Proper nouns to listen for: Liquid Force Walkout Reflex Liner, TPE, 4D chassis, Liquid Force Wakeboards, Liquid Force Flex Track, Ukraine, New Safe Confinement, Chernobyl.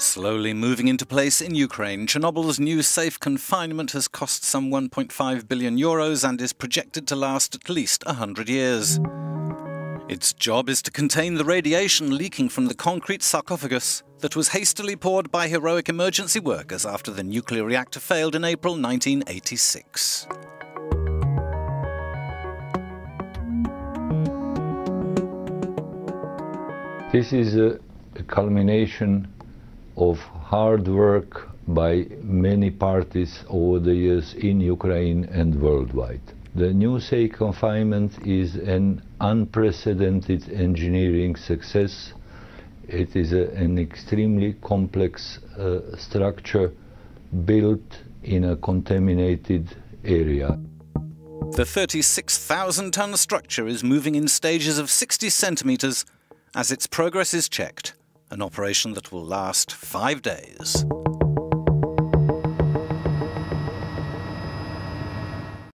Slowly moving into place in Ukraine, Chernobyl's new safe confinement has cost some €1.5 billion and is projected to last at least 100 years. Its job is to contain the radiation leaking from the concrete sarcophagus that was hastily poured by heroic emergency workers after the nuclear reactor failed in April 1986. This is a culmination of hard work by many parties over the years in Ukraine and worldwide. The New Safe Confinement is an unprecedented engineering success. It is an extremely complex structure built in a contaminated area. The 36,000-ton structure is moving in stages of 60 centimeters as its progress is checked. An operation that will last 5 days.